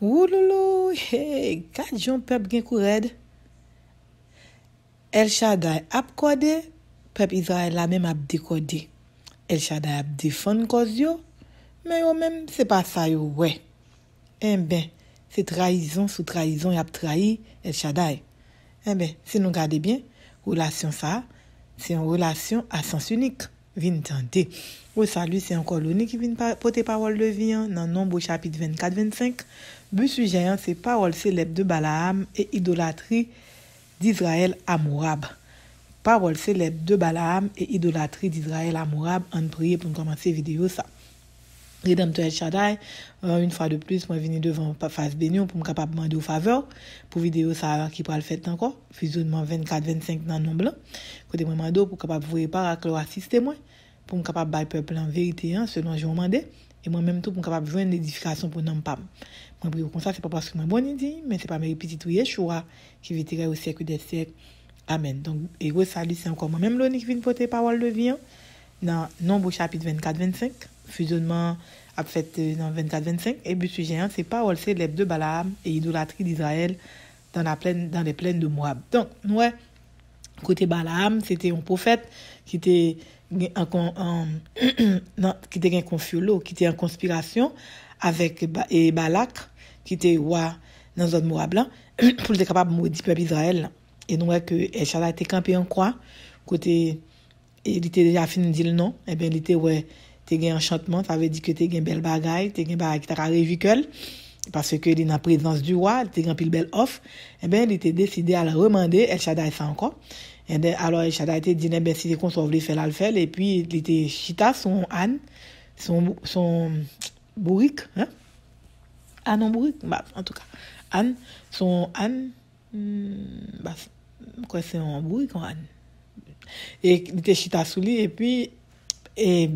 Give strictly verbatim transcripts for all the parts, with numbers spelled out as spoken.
Ouloulou, hey, quatre gens peuple gen koured. El Shaddai ap kode, peuple Israël la même ap décodé. El Shaddai ap défendre cause yo, mais yo même c'est pas ça yo ouais. Eh ben, c'est trahison sous trahison y ap trahi El Shaddai. Eh ben, si nous gardez bien, relation ça, c'est une relation à sens unique. Vin tenter. Au salut, c'est encore l'unique qui vient porter parole de vie dans Nombres chapitre vingt-quatre vingt-cinq. Le sujet, c'est parole célèbre de Balaam et idolâtrie d'Israël à Moab. Parole célèbre de Balaam et idolâtrie d'Israël à Moab. On prie pour commencer vidéo ça. Rédempteur El Shaddai, une fois de plus, moi venir devant face bénion pour me capable demander une faveur pour vidéo ça qui pourra le faire encore fusionnement vingt-quatre vingt-cinq dans Nombre côté moi mando pour capable voir paracle assister moi pour me capable bail peuple en vérité selon je demandé et moi même tout pour capable joindre l'édification pour n'en pas moi pour comme ça c'est pas parce que moi bon dit mais c'est pas mes petits tout Yeshua qui vivra au siècle des siècles. Amen. Donc et salut c'est encore moi même l'onique vient porter parole de vie dans Nombre chapitre vingt-quatre vingt-cinq. Fusionnement a fait dans vingt-quatre vingt-cinq et le sujet c'est parole célèbre de Balaam et idolâtrie d'Israël dans la plaine dans les plaines de Moab. Donc ouais côté Balaam c'était un prophète qui était en qui était un confulo qui était en conspiration avec et Balak qui était roi dans zone Moab là pour être capable de maudire peuple Israël et nous ouais que El Shaddai était campé en croix côté il était déjà fini de dire non et bien il était ouais t'es gain enchantement, ça veut dire que t'es gain belle bagaille, t'es gain bagaille qui t'a réjouicule, parce que il est en présence du roi, t'es gain pile belle offre, et ben il était décidé à le remander, El Shaddai ça encore, et ben alors El Shaddai était dit eh ben si c'est qu'on s'en voulait faire là le faire, et puis il était chita son âne, son son bourrique, hein, ah non bourrique, bah en tout cas, âne, son âne, hmm, bah quoi c'est un bourrique un âne, et il était chita sous lui, et puis et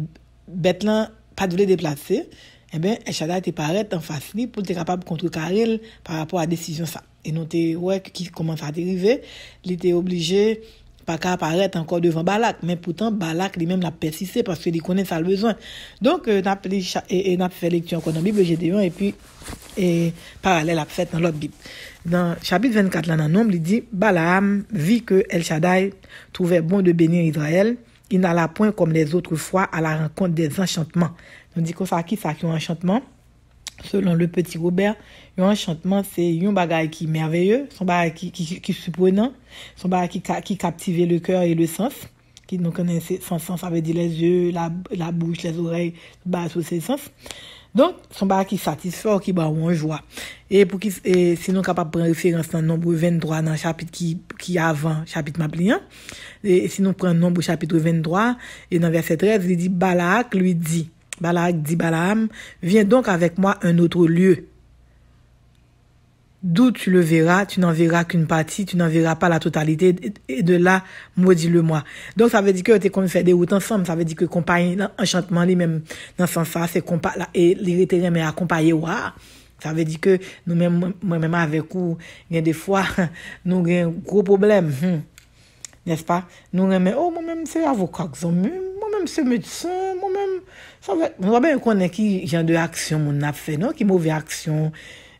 Betlan pas de le déplacer, eh ben El Shaddai te paraît en face lui pour être capable de contrecarrer par rapport à la décision ça. Et nous te ouais qui commence à dériver, il était obligé pas qu'à apparaître encore devant Balak, mais pourtant Balak lui-même l'a persisté parce qu'il connaît ça le besoin. Donc euh, n'a et, et n'a fait lecture encore dans la Bible Gédéon et puis et parallèle a fait dans l'autre Bible. Dans chapitre vingt-quatre là dans Nombre, il dit Balaam vit que El Shaddai trouvait bon de bénir Israël. Il n'alla point comme les autres fois à la rencontre des enchantements. On dit qu'on ça qui ça qui un enchantement. Selon le petit Robert, un enchantement c'est un bagage qui merveilleux, son bagage qui qui qui surprenant, son bagage qui qui captive le cœur et le sens, qui nous connaissons sans sens ça veut dire les yeux, la la bouche, les oreilles, bah tous ces sens. Donc son bagage qui satisfait, qui bah on joie. Et pour qui sinon capable prendre référence dans Nombre vingt-trois dans chapitre qui qui avant chapitre Maplian. Et si nous prenons Nombre chapitre vingt-trois et dans verset treize, il dit Balak lui dit, Balak dit Balaam, viens donc avec moi un autre lieu. D'où tu le verras, tu n'en verras qu'une partie, tu n'en verras pas la totalité, et de là, maudis-le-moi. Donc, ça veut dire que, t'es qu'on fait des routes ensemble, ça veut dire que, compagnie, enchantement, lui-même, dans ce sens-là, c'est compagnie, et l'irrétérien, mais accompagné, ouah. Ça veut dire que, nous-mêmes, moi-même, avec vous, il y a des fois, nous, il y a un gros problème. Hmm. N'est-ce pas? Nous, on remet, oh, moi-même, c'est avocat, moi-même, c'est médecin, moi-même, ça va, on va bien connaître qui, genre de action, on a fait, non? Qui mauvaise action.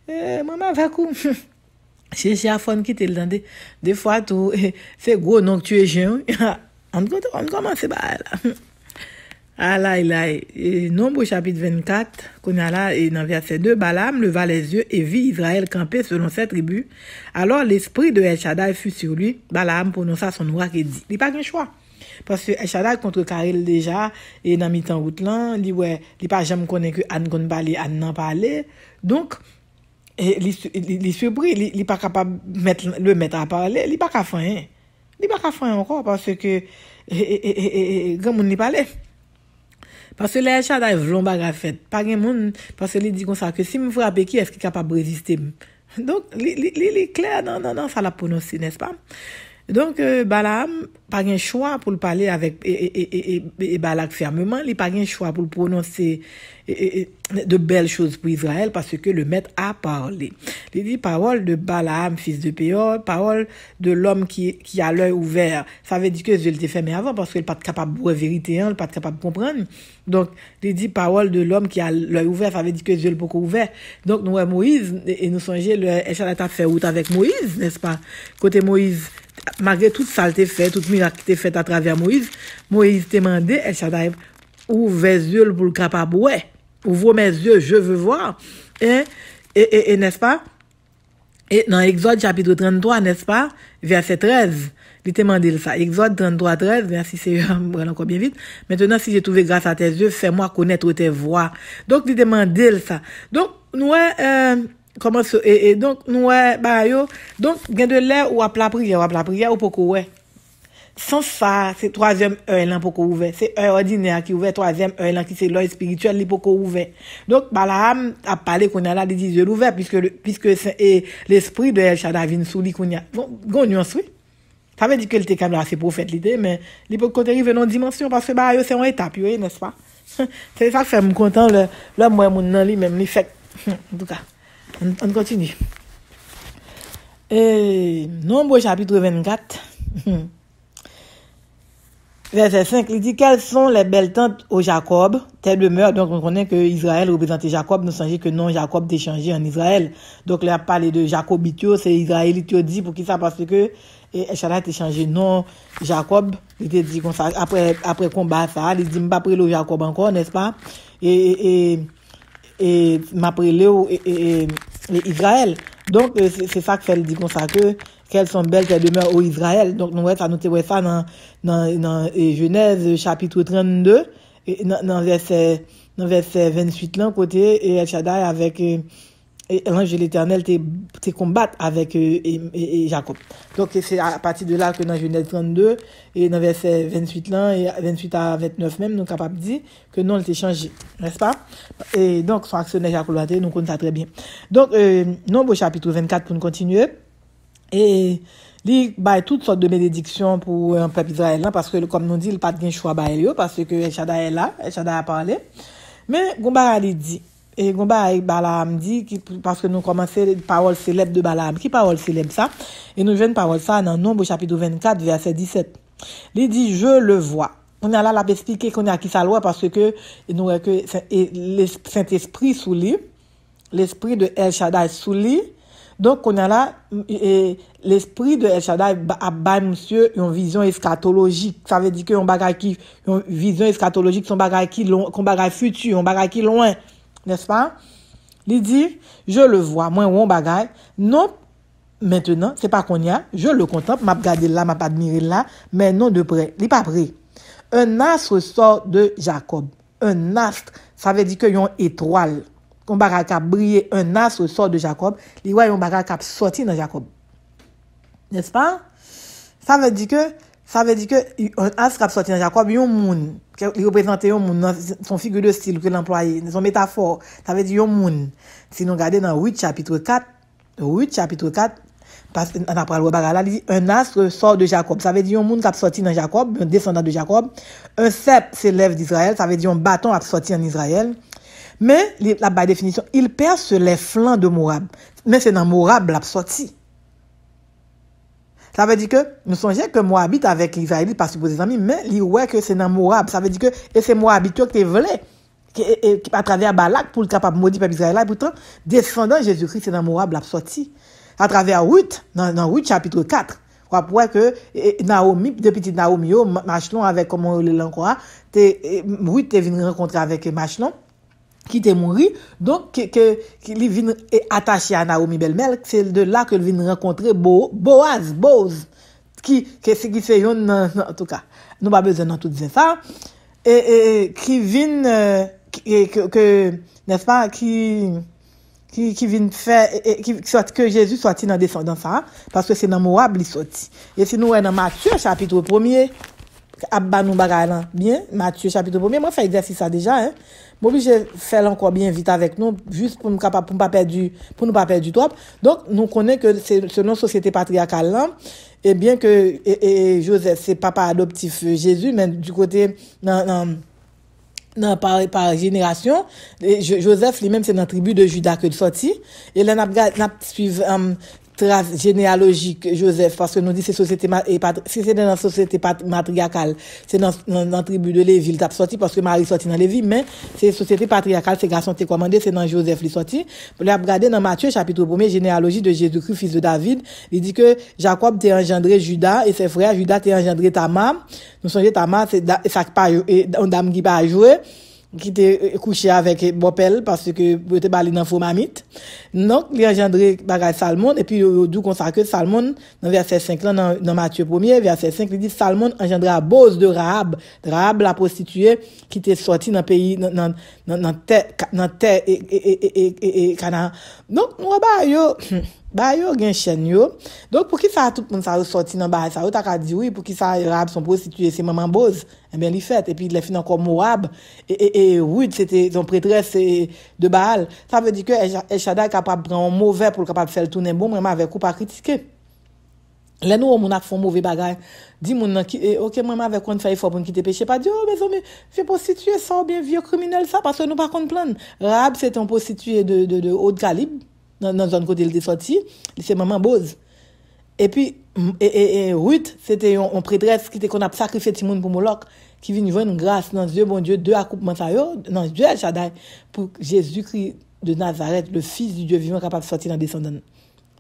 Eh, maman, avec vous. C'est la femme qui te le donne. Des fois, tout, c'est gros, donc tu es jeune. On commence par là. Ah là, là, et Nombre chapitre vingt-quatre, qu'on a là, et dans verset deux, Balaam leva les yeux et vit Israël camper selon ses tribus. Alors l'esprit de El Shaddai fut sur lui. Balaam prononça son orak et dit, il n'y a pas de choix. Parce que El Shaddai contre Karel déjà, et dans mi-temps route là, il dit, ouais, il n'y a pas jamais connu que Anne qu'on parlait, Anne n'en parlait. Donc, il est surpris, il n'est pas capable de le mettre à parler, il n'est pas capable de faire. Il n'est pas capable de faire encore parce que, grand monde n'y parlait. Parce que les chats d'arrive l'ont bagarre fait. Pas de monde, parce que les dit comme ça, que si me frappe, qui est-ce qui est capable de résister? Donc, il est clair, non, non, non, ça l'a prononcé, n'est-ce pas? Donc, euh, Balaam, pas un choix pour le parler avec et, et, et, et Balak fermement, il n'a pas un choix pour le prononcer et, et, de belles choses pour Israël parce que le maître a parlé. Il dit parole de Balaam, fils de Beor, parole de l'homme qui, qui a l'œil ouvert. Ça veut dire que je l'ai fermé avant parce qu'il n'est pas capable de voir la vérité, il n'est pas capable de comprendre. Donc, il dit parole de l'homme qui a l'œil ouvert, ça veut dire que je l'ai beaucoup ouvert. Donc, nous, Moïse, et, et nous songeons, le Shaddai a fait route avec Moïse, n'est-ce pas? Côté Moïse, malgré toute saleté faite, toute miracle qui était faite à travers Moïse, Moïse demandait, El Shaddai, ouvre les yeux pour le capable, ouais, ouvre mes yeux, je veux voir. Et, et, et, et n'est-ce pas? Et dans Exode chapitre trente-trois, n'est-ce pas? Verset treize. Il te demande ça. Exode trente-trois, treize, merci Seigneur, je vais encore bien vite. Maintenant, si j'ai trouvé grâce à tes yeux, fais-moi connaître tes voies. Donc, il te demande ça. Donc, nous, euh, comment ça, et, et donc, nous, bah, yo, donc, il y a de l'air ou à la prière, ou à la prière, ou pourquoi, ouais. Sans ça, c'est troisième heure, pour qu'on ouvre. C'est heure ordinaire qui ouvre, troisième heure, qui c'est l'œil spirituel, pour qu'on ouvre. Donc, Balaam a parlé qu'on a là des dix yeux ouverts, puisque, le, puisque et l'esprit de El Shaddai vient sous lui qu'on y a. Bon, qu'on y a, oui. Ça veut dire que le técam là, c'est prophète, mais il peut côté arriver dans dimension, parce que, bah, yo, c'est une étape, yo, n'est-ce pas? C'est ça qui fait me content, le, le, moi, mon nom, lui, même, lui, fait. En tout cas, on, on continue. Et, Nombres chapitre vingt-quatre. Verset cinq, il dit, quelles sont les belles tentes au Jacob, tes demeures. Donc, on connaît que Israël représentait Jacob, nous songez que non, Jacob était changé en Israël. Donc, là, parler de Jacobitio, c'est Israélitio dit, pour qui ça, parce que, et El Shaddai était changé, non, Jacob, il était dit, après, après combat, ça, il dit, m'a pris le Jacob encore, n'est-ce pas? Et, et, et, m'a pris le, et, et, et, Israël. Donc, c'est ça que fait, il dit, comme ça, que, quelles sont belles tes demeures au Israël. Donc, nous voyons ça, nous te voyons ça dans, dans, dans Genèse chapitre trente-deux, et, dans, dans, verset, dans verset vingt-huit, là, côté, et El Shaddai avec et, et, l'ange de l'Éternel te, te combat avec et, et, et Jacob. Donc, c'est à partir de là que dans Genèse trente-deux, et dans verset vingt-huit, là, et vingt-huit à vingt-neuf même, nous sommes capables de dire que non, il t'est changé, n'est-ce pas? Et donc, son actionnaire Jacob, nous connaissons ça très bien. Donc, euh, Nombre chapitre vingt-quatre, pour nous continuer. Et il bah, toutes sortes de bénédictions pour un peuple israélien parce que comme nous dit il pas de choix bah il parce que El Shaddai est là, El Shaddai a parlé. Mais Gomba il dit et Gomba et Balaam dit qui, parce que nous commençons les paroles célèbres de Balaam, qui parole célèbre ça et nous jeune parole ça dans Nombre chapitre vingt-quatre verset dix-sept. Il dit je le vois. On a là la expliquer qu'on a qui ça loi parce que nous que le Saint-Esprit sous lui, l'esprit de El Shaddai sous lui. Donc, on a là, et l'esprit de El Shaddai a ba monsieur une vision eschatologique. Ça veut dire que on bagaille qui, une vision eschatologique, son bagaille qui, qu'on bagaille futur, on bagaille qui loin. N'est-ce pas? Il dit, je le vois, moi, on bagaille. Non, maintenant, c'est pas qu'on y a, je le contemple, m'a regardé là, m'a pas admiré là, mais non de près. Il n'est pas prêt. Un astre sort de Jacob. Un astre, ça veut dire que y a une étoile. On va briller un astre sort de Jacob, il voit un bagage qui sorti dans Jacob. N'est-ce pas? Ça veut dire que ça veut dire que un astre qui sorti dans Jacob, un monde, il représente un monde, son figure de style que l'employé, son métaphore, ça veut dire un monde. Si nous regardons dans Ruth chapitre quatre, Ruth chapitre quatre parce qu'on a parlé là, il dit un astre sort de Jacob, ça veut dire un monde qui sorti dans Jacob, un descendant de Jacob, un cep s'élève d'Israël, ça veut dire un bâton qui sorti en Israël. Mais, la par définition, il perce les flancs de Moab. Mais c'est dans Moab la sortie. Ça veut dire que, nous songeons que Moabite avec Israélite, pas supposé amis, mais il ouais que c'est dans Moab. Ça veut dire que, et c'est Moabite qui te voulait, à travers Balak, pour le capable maudit peuple Israël, et pourtant, descendant Jésus-Christ, c'est dans Moab la sortie. À travers Ruth, dans, dans Ruth chapitre quatre. On voit que Naomi, depuis Naomi, Machlon avec, comment on l'encoura, Ruth est venu rencontrer avec Machlon. Qui t'est mort, donc que que qu'il vient attaché à Naomi belle-mère, c'est de là que il vient rencontrer Bo, Boaz, Boaz, qui que c'est qui fait yon en tout cas, nous pas besoin dans tout ça, et et qui vient que que n'est-ce pas qui qui qui vient faire qui sorte que Jésus sorti dans descendant ça, parce que c'est dans Moab il sorti. Et si nous on dans Matthieu chapitre premier Abba nous bagay lan bien Matthieu chapitre premier moi fait exercice ça déjà hein m'obligé faire encore bien vite avec nous juste pour nous capable pour pas perdre pour nous pas perdre du trop donc nous connaît que c'est selon société patriarcale là et bien que et, et Joseph c'est papa adoptif Jésus mais du côté nan, nan, nan, par par génération et Joseph lui-même c'est dans la tribu de Judas que sorti et là n'a n'a suivre um, trace généalogique Joseph parce que nous dit c'est société et si c'est dans la société matriarcale c'est dans dans tribu de Lévi il t'a sorti parce que Marie sorti dans Lévi mais c'est société patriarcale c'est garçon t'es commandé c'est dans Joseph il sorti il a regardé dans Matthieu chapitre premier généalogie de Jésus-Christ fils de David il dit que Jacob t'a engendré Judas et ses frères Judas t'a engendré Tamar nous songez Tamar c'est ça pas une dame qui pas jouer qui était couché avec Bopel parce que était balé dans faux mamite donc il engendré bagay Salmon et puis d'où consacré Salmon dans verset cinq là dans, dans Matthieu premier verset cinq il dit Salmon engendra Boaz de Rahab Rahab la prostituée qui était sortie dans pays dans dans dans terre dans terre et et et et Canaan donc nous ba yo ba yo gen chen yo donc pour qui ça tout monde ça sorti dans ba ça yo t'a ka dit oui pour qui ça Rahab son prostituée c'est maman Boaz eh bien il fait et puis il est fini encore Moab et et, et Ruth c'était son prêtresse de Baal ça veut dire que El Shaddai capable prendre un mauvais pour capable faire le tourner bon même avec ou pas critiquer là nous on a fait mauvais bagage dit mon qui OK moi avec qu'on fait faut pour quitter péché pas dire oh mes amis fait prostituée ça ou bien vieux criminel ça parce que nous pas compte plan Rahab c'est un prostituée de de de haut calibre dans dans zone côté il est sorti c'est maman Boaz et puis et et, et Ruth c'était on prêtresse qui était qu'on a sacrifié tout monde pour Moloch qui vient joindre grâce dans Dieu bon Dieu deux accouplements ça yo dans Dieu El Shaddai pour Jésus-Christ de Nazareth le fils du Dieu vivant capable de sortir dans descendant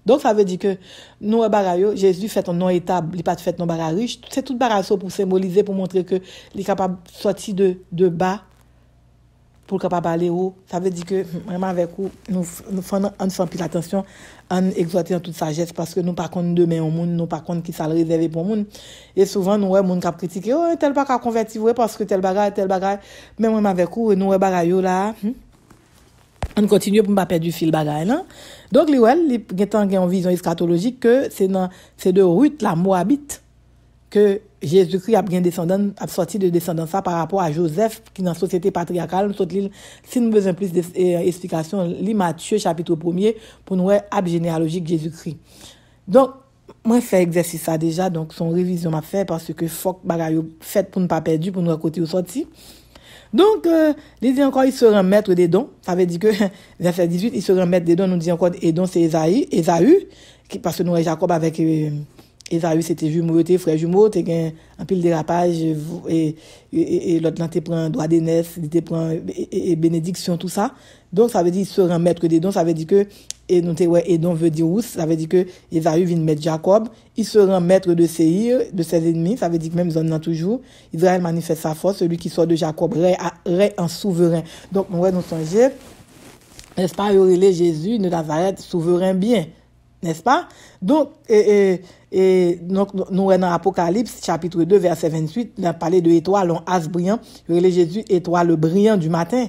donc ça veut dire que nous en bagayo Jésus fait un nom étable il pas fait non bagay riche c'est tout bagay ça pour symboliser pour montrer que il est capable de sortir de de bas pour capable aller haut ça veut dire que vraiment avec vous nous nous faisons ensemble plus attention en exhortant toute sagesse parce que nous pas compte demain au monde nous pas compte qui ça le réserver pour monde et souvent nous ouais monde qui critiquer oh tel pas qu'à convertir ouais parce que tel bagage tel bagage mais même avec vous nous ouais bagage là on continue pour pas perdre du fil bagage là donc les ouais les gain gain vision eschatologique que c'est dans c'est de Ruth la Moabite que Jésus-Christ a bien descendant a sorti de descendance ça par rapport à Joseph qui dans société patriarcale nous l'île si nous besoin plus d'explications li Matthieu chapitre premier pour nous voir arbre généalogique Jésus-Christ. Donc moi fait exercice ça déjà donc son révision m'a fait parce que faut bagaille fait pour ne pas perdu pour nous côté au sorti. Donc euh, il dit encore il sera maître des dons, ça veut dire que verset dix-huit il sera maître des dons nous dit encore et donc c'est Ésaïe, Ésaü qui parce que nous Jacob avec euh, Esaü c'était jumeau, t'es frère jumeau, t'es gain un pile dérapage et et, et l'autre là t'es prend droit d'aînesse, t'es prend et, et, et bénédiction tout ça. Donc ça veut dire se remettre des dons, ça veut dire que et nous t'es ouais et donc veut dire où, ça veut dire que Esaü vient mettre Jacob, il se remettre de Séir, de ses ennemis, ça veut dire que même zone là toujours, Israël manifeste sa force, celui qui sort de Jacob ré, ré en souverain. Donc ouais nous songer n'est-ce pas relé Jésus de Nazareth souverain bien. N'est-ce pas? Donc, et, et, et donc, nous, dans Apocalypse, chapitre deux, verset vingt-huit, on a parlé de étoile, on as brillant, il y a Jésus, étoile brillant du matin,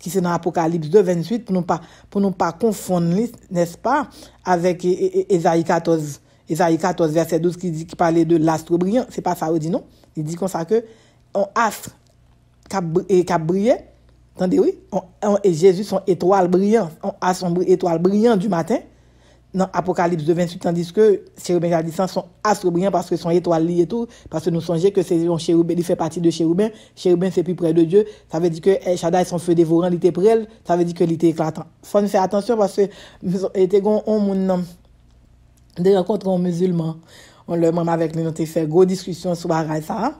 qui c'est dans Apocalypse deux, vingt-huit, pour nous pas, pour nous pas confondre, n'est-ce pas, avec Ésaïe quatorze, Ésaïe quatorze, verset douze, qui dit, qui parlait de l'astre brillant, c'est pas ça, on dit non? Il dit comme ça que, on astre, et qui brillait, attendez, oui, on, on, et Jésus, son étoile brillant, on a son étoile brillant du matin, dans Apocalypse de vingt-huit, tandis que chérubins jadissants sont astres brillants parce que sont étoiles liées et tout, parce que nous songeons que c'est un chérubin, il fait partie de chérubin, chérubin c'est plus près de Dieu, ça veut dire que El Shaddai son feu dévorant, il était prêt, ça veut dire que il était éclatant. Faut nous faire attention parce que était gon on moun des rencontres en musulmans, on le même avec nous on fait gros discussion sur bagay ça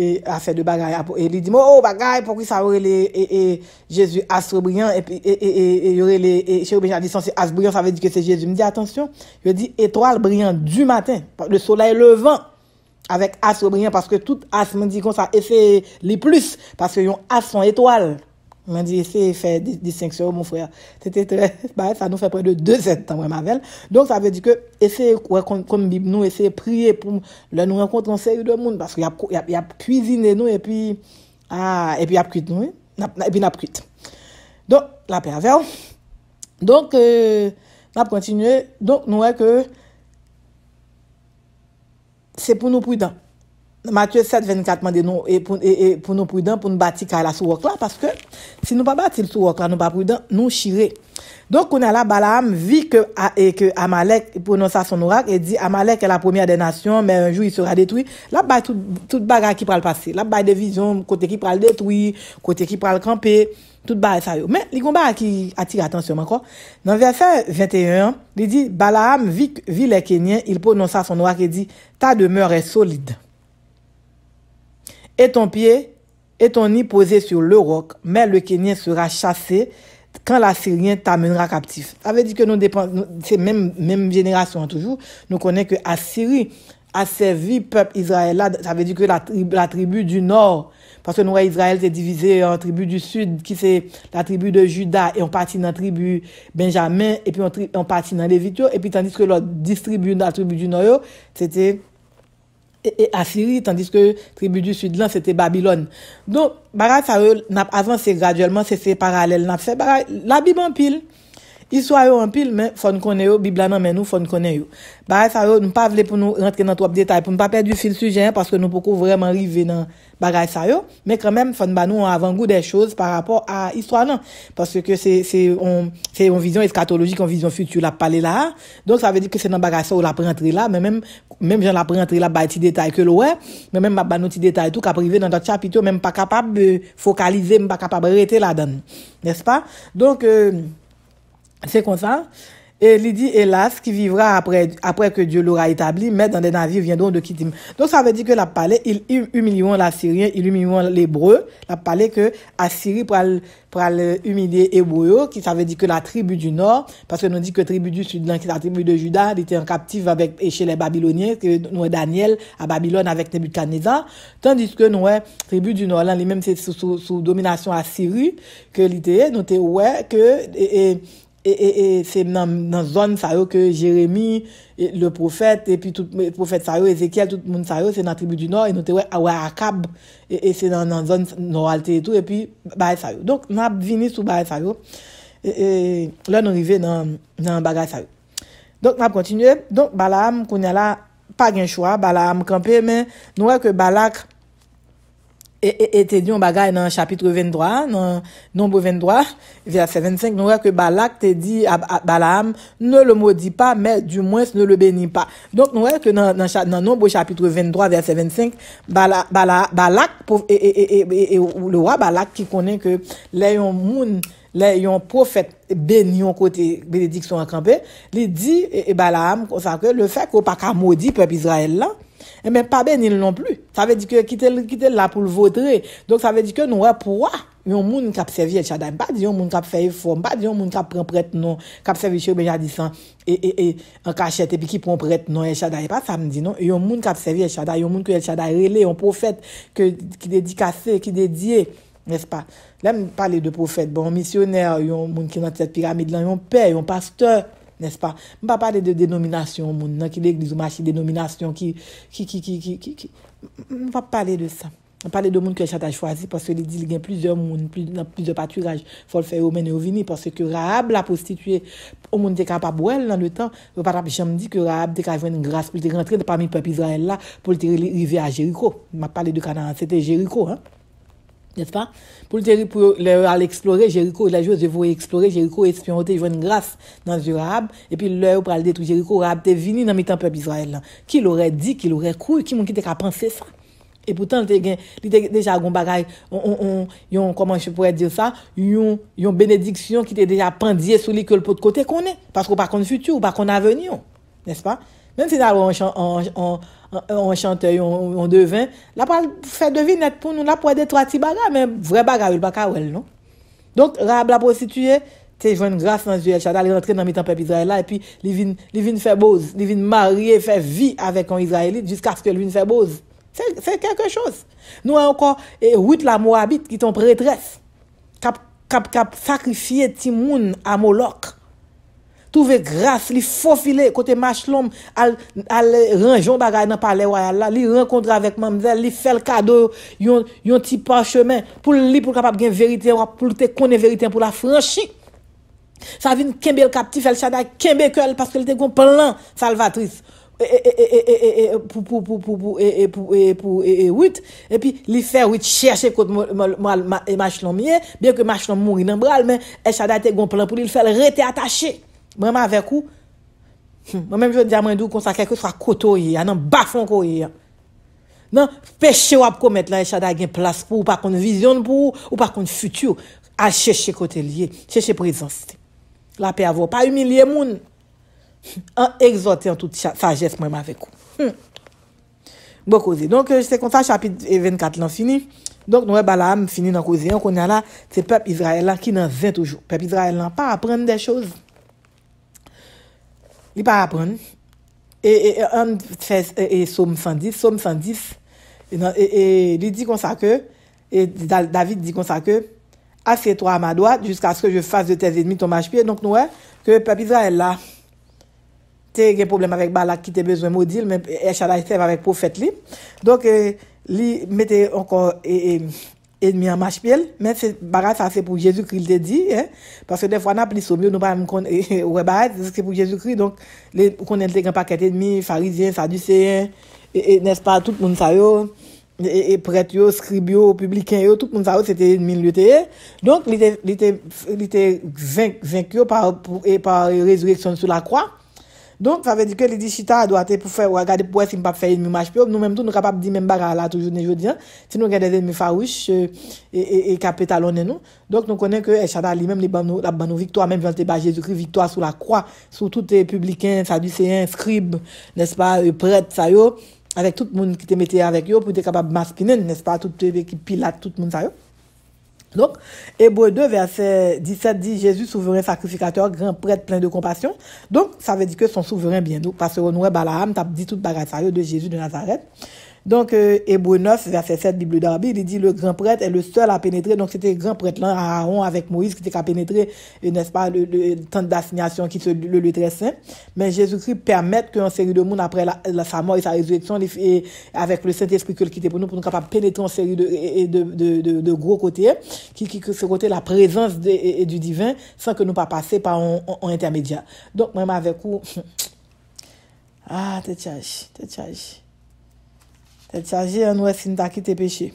et a fait de bagay et il dit oh bagay pourquoi ça aurait les Jésus astre brillant et puis et et y aurait les chérubins jadissants c'est astre brillant ça veut dire que c'est Jésus me dit attention je dis étoile brillant du matin le soleil levant avec astre brillant parce que tout astre me dit comme ça et c'est les plus parce que yon astre son étoile m'a dit c'est faire distinction mon frère c'était très bah ça nous fait près de deux ans moi Mavel donc ça veut dire que essayer comme Bible nous essayer prier pour le nous rencontrer en série de monde parce qu'il y a il y a cuisiner nous et puis ah et puis il y a cuite nous et puis n'a cuite donc la pervers donc euh on va continuer donc nous que c'est pour nous prudent Matthieu sept, vingt-quatre m'a dit nous et pour et, et pour nous prudents pour nous bâtir la sous roc là parce que si nous pas bâtir sous roc là nous pas prudents nous chirer. Donc on a là Balaam vit que et que Amalek prononça son oracle et dit Amalek est la première des nations mais un jour il sera détruit. Là bas toute toute bagarre qui pral passer. Là bas des visions côté qui pral détruire, côté qui pral camper, toute bagarre ça yo. Mais les combats qui attire attention encore. Dans verset vingt et un, il dit Balaam vit, vit les Kéniens, il prononça son oracle et dit ta demeure est solide. Et ton pied et ton nid posé sur le roc, mais le Kénien sera chassé quand l'Assyrien t'amènera captif. Ça veut dire que nous dépendons, c'est même, même génération toujours, nous connaissons que l'Assyrie a servi peuple Israël. Ça veut dire que la, la tribu du nord, parce que nous, Israël, c'est divisé en tribu du sud, qui c'est la tribu de Judas, et on partit dans la tribu Benjamin, et puis on, on partit dans Lévi, et puis tandis que l'autre distribue dans la tribu du nord, c'était et Assyrie, tandis que tribu du sud là c'était Babylone. Donc barat ça n'a avancé graduellement, c'est c'est parallèle n'a fait barat la Bible en pile. Histoire en pile mais faut nous connaître Bible là mais nous faut nous connaître. Barat ça nous pas veut pour nous rentrer dans trop détails pour ne pas perdre du fil sujet parce que nous pouvons vraiment arriver dans barat ça mais quand même faut nous avant-goût des choses par rapport à histoire là parce que c'est c'est on c'est une vision eschatologique, une vision future la parler là. Donc ça veut dire que c'est dans barat ça où la rentrer là mais même même j'en la rentrer là bas petit détail que l'ouè mais même bas petit détail tout qu'a privé dans notre chapitre même pas capable de focaliser, même pas capable rester là-dedans, n'est-ce pas? Donc euh, c'est comme ça. Et il dit, hélas, qui vivra après, après que Dieu l'aura établi, mais dans des navires viendront de Shittim. Donc, ça veut dire que la palais, ils humilieront l'Assyrien, ils humilieront l'Hébreu. La palais que Assyrie pral, pral humilier Hébreux, qui ça veut dire que la tribu du nord, parce que nous dit que tribu du sud, qui la tribu de Judas, elle était en captive avec, chez les Babyloniens, que nous est Daniel, à Babylone avec Nebuchadnezzar. Tandis que nous est tribu du nord, là, lui-même, c'est sous, sous, sous domination Assyrie, que l'ité, nous était, ouais, que, et, et Et, et, et c'est dans dans zone ça yo que Jérémie le prophète et puis tout le prophète ça yo Ézéchiel tout le monde ça yo c'est dans la tribu du nord et nous te ouais Akab et, et c'est dans dans zone noralité et tout et puis bah ça yo. Donc n'a vini sous bah ça yo et, et là nous arrivé dans dans bagage ça yo. Donc n'a continuer donc Balaam qu'on a là pas gain choix Balaam camper mais nous voit que Balak et était dit on bagaille dans chapitre vingt-trois dans Nombres vingt-trois verset vingt-cinq nous voit que Balak te dit à, à Balaam ne le maudis pas mais du moins ne le bénis pas. Donc nous voit que dans dans, dans Nombres chapitre vingt-trois verset vingt-cinq Bala, Bala, Balak et, et, et, et, et le roi Balak qui connaît que les yon moun les yon prophète béni yon côté bénédiction encampé il dit et, et Balaam ça que le fait qu'on pas ka maudit peuple Israël là et même pas béni non plus. Ça veut dire que quitter quitter là pour le voter. Donc ça veut dire que nous ouais pour un monde qui a servi El Shaddai, pas dire un monde qui a fait forme, pas dire un monde qui a prend prêtre non, qui a servi chez Benjadisan et et et en cachette et puis qui prend prêtre non El Shaddai pas ça me dit non. Un monde qui a servi El Shaddai, un monde que El Shaddai relé, un prophète que qui dédicacé, qui dédié, n'est-ce pas? Là me parler de prophète, bon missionnaire, un monde qui dans cette pyramide là, un père, un pasteur, n'est-ce pas? On va parler de dénomination moun nan qui l'église ou marché dénomination qui qui qui qui qui on va parler de ça. On parler de moun que Shaddai choisi parce que il dit il y a plusieurs moun, plus dans plusieurs pâturages, faut le faire au mener au venir parce que Rahab la prostituée au monde était capable elle dans le temps, on pas jamais dit que Rahab était capable une grâce pour rentrer parmi peuple Israël là pour arriver à Jéricho. On m'a parlé de Canaan, c'était Jéricho hein. N'est-ce pas? Pour le pour aller explorer Jéricho, la Joseph voulait explorer Jéricho et espionner joindre grâce dans Rahab et puis l'heure pour aller détruire Jéricho, Rahab était venu dans mitan peuple Israël. Qui l'aurait dit, qui l'aurait cru, qui mon qui était capable penser ça? Et pourtant il était déjà gon bagaille, on on on comment je pourrais dire ça, yon yon bénédiction qui était déjà pendier sur lui que le pot de côté qu'on est parce qu'on pas qu'on futur ou pas qu'on avenir, n'est-ce pas? Même si d'ailleurs on on on chanteur on on devin la pas faire deviner pour nous la pour des trois petits bagarres mais vrai bagarre il pas kawel non. Donc Rahab la prostituée t'es joindre grâce dans Dieu El Shaddai rentrer dans mitan peuple Israël là et puis il vient il vient faire Boaz, il vient marier faire vie avec un Israélite jusqu'à ce que lui vienne faire Boaz. C'est c'est quelque chose. Nous encore et Ruth la Moabite qui ton prêtresse cap cap cap sacrifier timoun à Moloch. Trouver grâce, li faufiler côté Machlom al al rangeon bagay dans palais royal là, li rencontre avec mamzelle, li fait le cadeau yon yon petit parchemin pour li pour capable gain vérité pour te connaître vérité pour la franchir. Ça vient kembel captif El Shaddai kembel parce que il te gon plan salvatrice pour pour pour pour et pour et pour et Ruth et puis il fait Ruth chercher côté Machlon mien bien que Machlon mourir dans bras mais El Shaddai te gon plan pour il faire rester attaché même avec ou moi même je dis à moi d'où comme ça quelque soit côtoyer dans bas fond courir non péché ou commettre là El Shaddai gain place pour pas qu'on vision pour ou pas qu'on futur à chercher côté lié chercher présence la paix avoir pas humilier moun en exhortant en toute sagesse même avec vous. Hmm. Bon causer. Donc c'est comme ça chapitre vingt-quatre là fini. Donc nous Balaam fini dans causer on connait là c'est peuple Israël là qui dans vingt toujours. Peuple Israël là pas apprendre des choses. Il pas apprendre et on fait et psaume cent dix, psaume cent dix et il dit comme ça que et David dit comme ça que assieds-toi à ma droite jusqu'à ce que je fasse de tes ennemis ton marchepied. Donc nous que peuple Israël là c'est un problème avec Balak qui te besoin maudit mais El Shaddai serve avec prophète lui donc euh, lui mettait encore et ennemi en marche pied mais c'est bagarre ça c'est pour Jésus-Christ il dit hein parce que des fois on applique somme nous pas connait ouais bagarre c'est pour Jésus-Christ donc les connait des grand paquet ennemi pharisiens sadducéens et, et n'est-ce pas tout le monde ça yo et, et prêtre yo scribe yo publicain yo tout le monde ça c'était ennemi lui était donc il était il était il était vaincu par et par résurrection sur la croix. Donc ça veut dire que les dit chita à droite pour faire regarder pour s'il pas faire une marche nous même tout nous capable dire même bagarre là toujours aujourd'hui si nous avons des ennemis farouches et et, et capitalonner nous donc nous connaît que El Shaddai lui-même les ban nous la ban nous victoire même vient te ba Jésus-Christ victoire sur la croix sur tout les publicains sadducéens scribes n'est-ce pas prêtre ça yo avec tout le monde qui te mettait avec yo pour être capable maspiner n'est-ce pas toute l'équipe Pilate tout le monde ça yo. Donc, Hébreux deux, verset dix-sept dit Jésus, souverain sacrificateur, grand prêtre plein de compassion. Donc, ça veut dire que son souverain bien nous. Parce que nous, Balaam, t'as dit toute bagarre de Jésus de Nazareth. Donc, Hébreux neuf, verset sept, Bible d'Arabie, il dit le grand prêtre est le seul à pénétrer. Donc, c'était le grand prêtre là, Aaron avec Moïse, qui était qu'à pénétrer, n'est-ce pas, le, le, le temps d'assignation qui se le lieu très saint. Mais Jésus-Christ permet qu'en série de monde, après la, la, sa mort et sa résurrection, et avec le Saint-Esprit que qu'il était pour nous, pour nous capables de pénétrer en série de, de, de, de, de gros côtés, qui, qui, ce côté, la présence de, et, et du divin, sans que nous pas passer par un, un, un intermédiaire. Donc, même avec vous, ah, t'es chargé, t'es chargé. T'es chargé en ouest, si t'as quitté péché.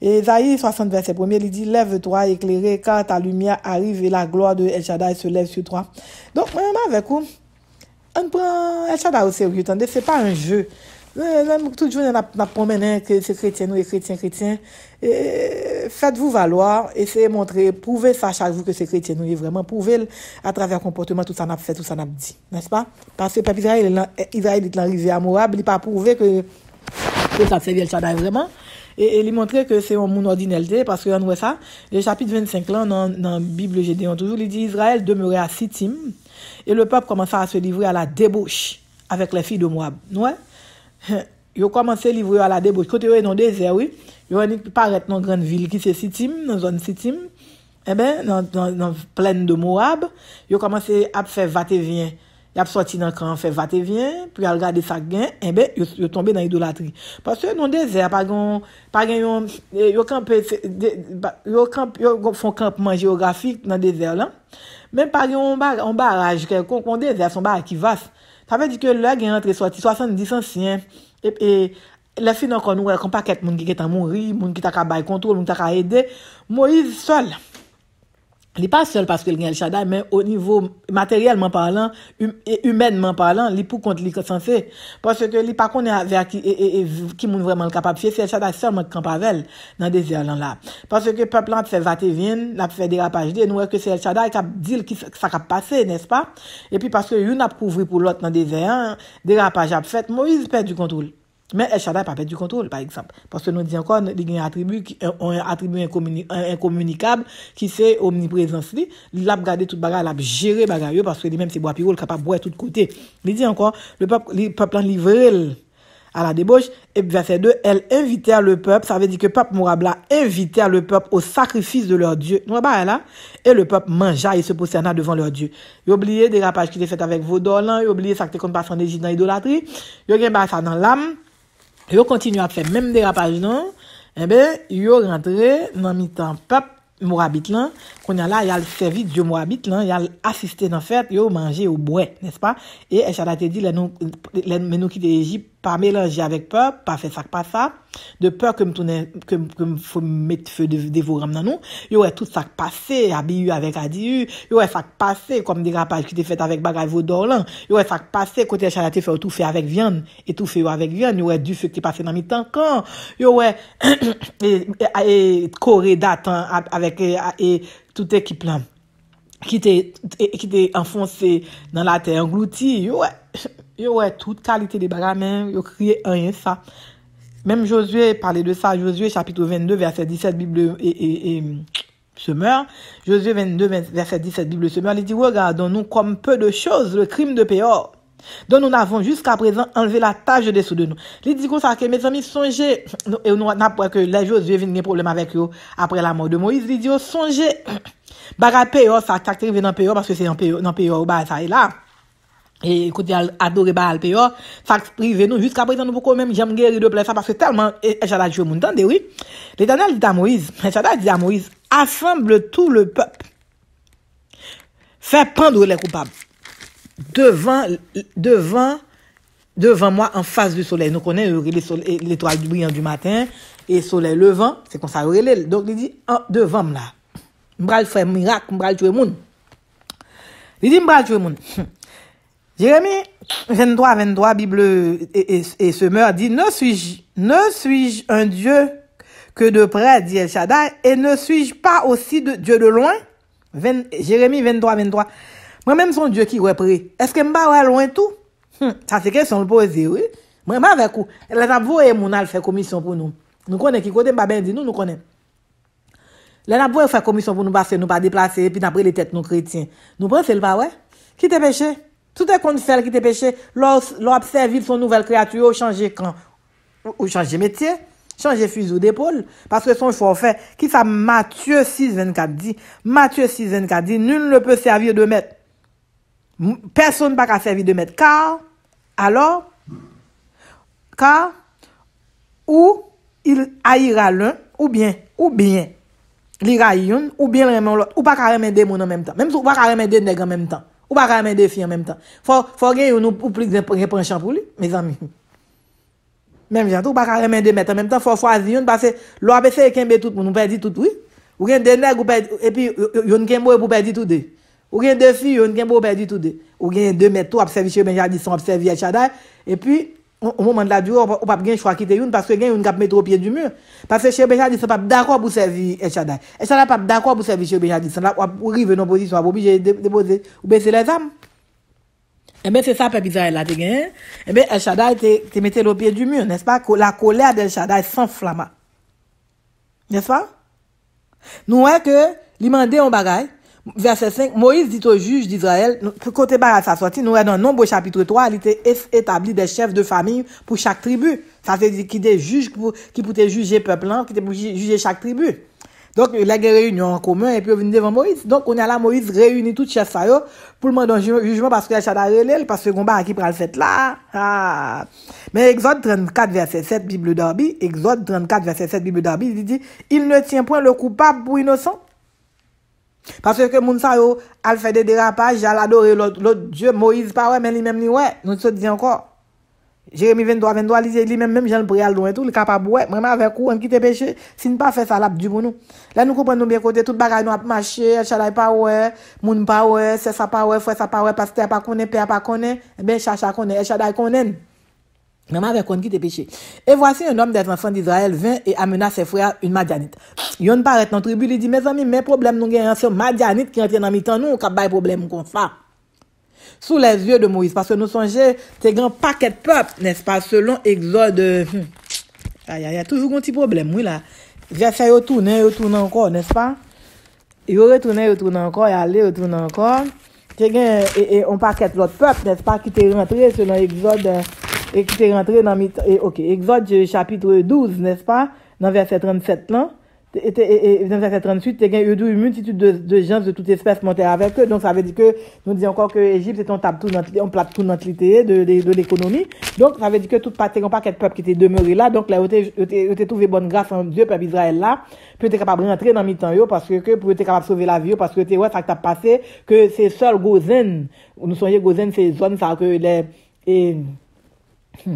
Et Esaïe soixante, verset premier, il dit, lève-toi, éclairé, car ta lumière arrive et la gloire de El Shaddai se lève sur toi. Donc, moi, avec vous, on prend El Shaddai au sérieux, tandis c'est pas un jeu. Tout jour, on a promené que c'est chrétien, nous, et chrétien, chrétien. Faites-vous valoir, essayez de montrer, prouvez ça chaque jour que c'est chrétien, nous, et vraiment, prouvez à travers le comportement, tout ça n'a fait, tout ça n'a dit. N'est-ce pas? Parce que peuple Israël, Israël est arrivé à Moab, il n'a pas prouvé que ça servait El Shaddai vraiment et, et lui montrer que c'est un monde ordinaire parce que on voit ça le chapitre vingt-cinq là dans dans Bible Gédéon toujours il dit Israël demeurait à Shittim et le peuple commença à se livrer à la débauche avec les filles de Moab ouais ils ont commencé à livrer à la débauche quand ils dans désert oui ils ont paraître dans grande ville qui c'est Shittim dans zone Shittim eh ben dans dans, dans plaine de Moab ils ont commencé à faire va-et-vient. Il a sorti dans camp, fait va te vient, puis il regarder ça gain, et ben il est tombé dans l'idolâtrie. Parce que non désert pas gon pas gagnons, yo camper yo camp yo font campement géographique dans désert là. Même pas gagnons en barrage quelconque, on désert son barrage qui vaste. Ça veut dire que là gain rentré sorti soixante-dix anciens et et la fin encore nous on pas quelqu'un qui est en mourir, monde qui t'a ka bail contrôle, monde t'a ka aider. Moïse seul. Il n'est pas seul parce qu'il gagne El Shaddai, mais au niveau matériellement parlant, hum, et humainement parlant, il est pour contre lui censé. Parce que il pas qu'on est avec qui et, et, qui moun vraiment capable faire, c'est El Shaddai seulement qui campe avec elle dans le désert là. Parce que le peuple a fait va-et-vient, il a fait dérapage, et nous que c'est El Shaddai qui a dit que ça a passé, n'est-ce pas? Et puis parce que une a couvert pour l'autre dans le désert, dérapage a fait, Moïse perd du contrôle. Mais El Shaddai n'a pas perdu du contrôle, par exemple. Parce que nous disons encore, il y a un attribut, un attribut incommunicable qui c'est omniprésence. Il a gardé toute bagarre, il a géré bagarre, parce que lui-même, c'est bois pirole, capable de boire de tous côtés. Il dit encore, le peuple, le peuple a livré à la débauche. Et verset deux, elle invitait le peuple, ça veut dire que le peuple Moab là, invitait le peuple au sacrifice de leur Dieu. Nous là, là, et le peuple mangea et se prosterna devant leur Dieu. Ils oubliaient des rapages qui étaient faits avec vos dollars, ils oubliaient ça qui était comme passant en Égypte dans l'idolâtrie, ils ont ça dans l'âme. Yo continue à faire même dérapage non eh ben yo rentré dans mi-temps peuple Moabite là, qu'on a là, il a le servi Dieu Moabite là, il a assisté dans fête, il a mangé au bois, n'est-ce pas? Et El Shaddai te dit, les nous, les nous qui d'Égypte, pas mélanger avec peur, pas faire ça, pas ça, de peur que me tourner, que me faut mettre feu de dévorant dans nous, il y aurait tout ça passé, habillé avec adieu, il y aurait ça passé comme dérapage qui t'es fait avec bagage vaudor là, il y aurait ça passé côté El Shaddai te fait tout fait avec viande et tout fait avec viande, il y aurait du feu qui passé dans mi temps quand, il y aurait et coré datant avec Et, et toute équipe là qui était qui était enfoncée dans la terre engloutie, yo yo ouais toute qualité des bagages, même yo crié rien ça. Même Josué parlait de ça. Josué chapitre vingt-deux verset dix-sept Bible et, et, et se meurt. Josué vingt-deux verset dix-sept Bible se meurt. Il dit regardons-nous comme peu de choses le crime de Beor dont nous n'avons jusqu'à présent enlevé la tâche dessous de nous. Il dit comme ça que mes amis songez, et nous n'avons que les Josué viennent des problèmes avec eux après la mort de Moïse. Il dit songez, bagapeor ça attaque arrivé dans peor parce que c'est dans peor dans peor bah ça est là. Et écoutez, adorer Baal Peor, ça privé nous jusqu'à présent nous pourquoi même j'aime guérir de plaie ça parce que tellement j'allais jouer mon temps de oui. L'Éternel dit à Moïse, j'allais dit à Moïse, assemble tout le peuple, fais pendre les coupables. Devant, devant, devant moi, en face du soleil. Nous connaissons l'étoile brillante du matin et soleil levant, c'est comme ça. Donc, il dit, oh, devant moi, je vais faire un miracle, je vais tuer le monde. Il dit, je vais tuer le monde. Jérémie vingt-trois, vingt-trois, Bible et, et, et se meurt, dit, ne suis-je, ne suis-je un Dieu que de près, dit El Shaddai, et ne suis-je pas aussi de Dieu de loin? Jérémie vingt-trois, vingt-trois. Moi-même, son Dieu qui reprend. Est-ce que je vais loin tout? Hum, ça, c'est question de poser, oui. Moi-même, avec vous. Elle a voué mon al fait commission pour nous. Nous connaissons qui côté, ben dit nous, nous connaissons. Elle a voué faire commission pour nous, parce que nous pas déplacer, et puis après les têtes, nous chrétiens. Nous pensons, c'est pas vrai. Qui te péché? Tout est contre celle qui te péché. L'observe servir son nouvelle créature, changer quand? Ou changer métier, changer fuseau d'épaule. Parce que son forfait, qui ça, Matthieu six, vingt-quatre dit, Matthieu six, vingt-quatre dit, nul ne peut servir de maître. Personne n'a pas servi de maître. Car, alors, car, ou il haïra l'un, ou bien, ou bien, il haïra ou bien l'un, ou pas qu'à remettre des gens en même temps. Même si on pas qu'à remettre des nègres en même temps. Ou pas qu'à remettre des filles en même temps. Faut, faut gagner ou plus de pour lui, mes amis. Même si on pas qu'à remettre des maîtres en même temps, faut choisir une, parce que l'O A B C est qu'un bé tout, on perd tout, oui. Ou bien des nègres, et puis, on gagne moi pour perdre tout, deux. Ou bien deux filles, on ne peut pas du tout. Ou bien deux mètres, on observe chez Benjadis, on observe El Shaddai. Et puis, au moment de la durée, on ne peut pas choisir quitter une parce que on peut mettre au pied du mur. Parce que chez Benjadis, on n'est pas d'accord pour servir El Shaddai. El Shaddai n'est pas d'accord pour servir chez Benjadis. On arrive dans la position, on est obligé de déposer ou baisser les âmes. Eh bien, c'est ça, Père Israël, là, tu gagné. Eh bien, El Shaddai, tu mettais au pied du mur, n'est-ce pas? La colère d'El Shaddai s'enflamma. N'est-ce pas? Nous, on que, l'imandé en bagaille. Verset cinq, Moïse dit au juge d'Israël, côté Barat sa sortie, nous dans Nombres chapitre trois, il était établi des chefs de famille pour chaque tribu. Ça veut dire qu'il était juge qui pouvait juger peuple, qui pouvait juger chaque tribu. Donc, il y a des réunions en commun et puis il vient devant Moïse. Donc, on a là, Moïse réunit toutes chefs ça pour le demander un jugement parce qu'il y a Shadarelel, parce que Gomba a qui prend le fait là. Ah. Mais Exode trente-quatre, verset sept, Bible d'Arbi, Exode trente-quatre, verset sept, Bible d'Arbi, il dit, il ne tient point le coupable pour innocent. Parce que Mounsa yo al fait des dérapages, al adoré l'autre Dieu, Moïse pas ouais, mais lui-même lui ouais, nous te dit encore. Jérémie vingt-trois, vingt-trois, il dit lui-même, même j'en prie à loin tout, il est capable ouais, même avec ou, on quitte péché, si nous pas fait ça, l'a du bon nous. Là nous comprenons bien côté, tout bagay nous a marché, El Shaddai pas ouais, moun pas ouais, c'est ça pas ouais, frère ça pas ouais, pasteur pas connaît, père pas connaît, eh bien chacha connaît, El Shaddai connaît. Même avec on qui était péché. Et voici un homme des enfants d'Israël vint et amena ses frères une Madianite. Yon paraît dans tribu, il dit, mes amis, mes problèmes nous gagnons, c'est Madianite qui entre dans mi-temps nous, qui a des problèmes comme ça. Sous les yeux de Moïse, parce que nous songeons, c'est grand paquet de peuple, n'est-ce pas, selon Exode. Hum. Il y a toujours un petit problème, oui, là. Verset retourne, retourne encore, n'est-ce pas? Il retourne, retourne encore, il allait, retourne encore. C'est gain, et on paquet l'autre peuple, n'est-ce pas, qui était rentré selon Exode. Et qui est rentré dans, ok, Exode chapitre douze, n'est-ce pas, dans verset trente-sept là, Et dans verset trente-huit, il y a eu une multitude de, de gens de toute espèce montée avec eux. Donc ça veut dire que, nous disons encore que l'Égypte est en table tout l'entièreté de, de, de l'économie. Donc ça veut dire que tout partie, pas qu'un peuple qui était demeuré là. Donc là, ils ont trouvé bonne grâce en Dieu, peuple Israël là. Puis ils étaient capables de rentrer dans mi-temps, parce que, pour être capable de sauver la vie, parce que, ouais, ça t'a passé, que c'est seul Gozen, nous soyons Gozen, c'est zone, ça, que les, et, hmm.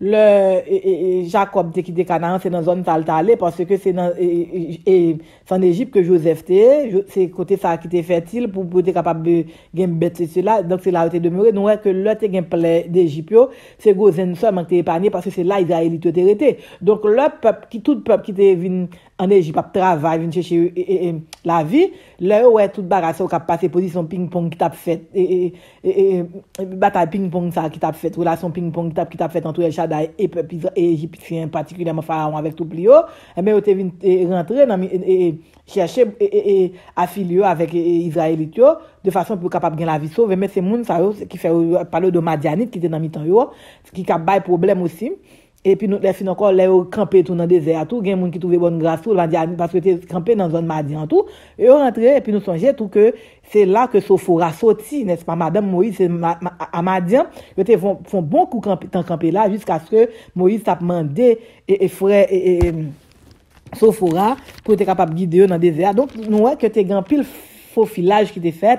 le et, et, Jacob qui était Canaan, c'est dans zone taltalé, parce que c'est dans et, et, c'est en Égypte que Joseph était, c'est côté ça qui était fertile pour pour être capable de gain bête cela. Donc c'est là où était demeuré. Donc ouais, que là tu gain plein d'Égypte, c'est Gozen seulement qui était épargné, parce que c'est là Israël était arrêté. Donc le peuple qui tout peuple qui était venu en Égypte à travail, vient chercher et, et, la vie, là ouais toute bagasse qui a passé position ping-pong qui t'a fait et, et, et bataille ping-pong ça qui t'a fait, relation ping-pong qui t'a fait entre El Shaddai et peuple égyptien, particulièrement Pharaon avec tout plio, mais on était rentré dans et chercher et affilier avec Israélite de façon pour capable gagner la vie sauver, mais c'est monde ça qui fait parler de Madianite qui était dans mi-temps yo, qui a bail problème aussi. Et puis nous les fin encore les camper tout dans désert tout gain monde qui trouver bonne grâce tout parce que t'es camper dans zone Madian tout et on rentrer et puis nous songer tout que c'est là que Sophora sorti, n'est-ce pas madame Moïse c'est ma, ma, à Madian était font font bon coup camper camper là jusqu'à ce que Moïse t'a demandé et, et frère et, et Sophora pour être capable guider dans désert. Donc nous ouais que t'es grand pile faux filage qui t'es fait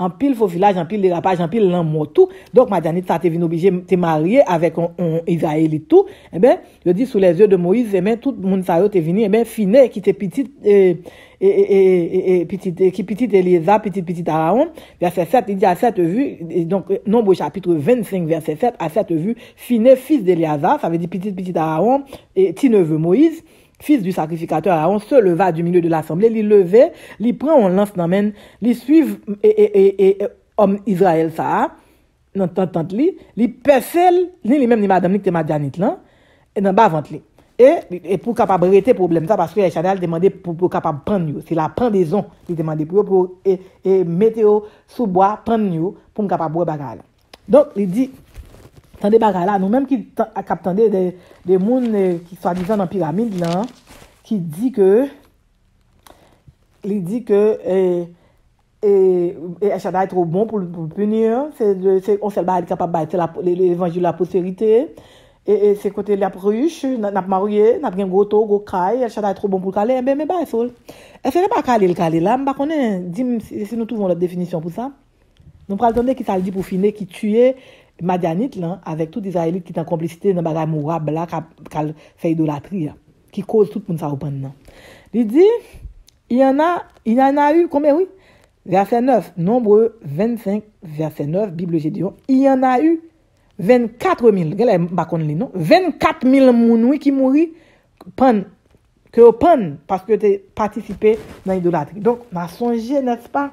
en pile faux village, en pile dérapage, en pile l'amour, tout. Donc, Madianite, ça t'est venu obligé de te marier avec un, un Israélite, tout. Eh ben, je dis, sous les yeux de Moïse, eh ben, tout le monde, ça t'est venu, eh ben, Finé, qui était petite, eh, eh, eh, eh, petite, qui petite Eliezer, petite, petite Aaron, verset sept, il dit à cette vue, donc, Nombre chapitre vingt-cinq, verset sept, à cette vue, Finé, fils d'Eliezer, ça veut dire petite, petite Aaron, et petit neveu Moïse, fils du sacrificateur Aaron, se leva du milieu de l'assemblée, l'y levait, l'y prend, on lance dans main, l'y suivent, et, et, et, et, homme Israël, ça, dans tante, l'y, l'y pèsel, ni lui-même, ni madame, ni que Madianite, là, et dans bas ventre, l'y. Et, et pour capable arrêter problème, ça, parce que El Shaddai demandait pour, pour capable prendre, c'est la pendaison, il demandait pour, pour, et, et, météo, sous bois, prendre, pour capable boire bagarre. Donc, il dit, tant des bagarres là, nous-mêmes qui captons des des mondes qui sont disant dans pyramide là, qui dit que, il dit que et et El Shaddai est trop bon pour pour punir, c'est c'est on seul bagarre capable c'est la l'évangile de la postérité et et c'est côté la ruche, n'a marié, n'a bien gros taux, gros caille, El Shaddai est trop bon pour caler, mais mais bah seul. Est-ce que pas caler le caler là, m'pas connaît, dis si nous trouvons l'autre définition pour ça. Nous parlons donner qui ça dit pour finir qui tuer Madianite là avec tout Israélite qui est en complicité dans bagay Moab là qui fait idolâtrie qui cause tout le monde ça au pendant. Il dit il y en a il y en a eu combien oui verset neuf Nombre vingt-cinq verset neuf Bible Gédéon il y en a eu vingt-quatre mille gèlè m'pa konn li non vingt-quatre mille moun oui qui mouri pan que au pan parce que t'es participé dans idolâtrie. Donc n'a songé n'est-ce pas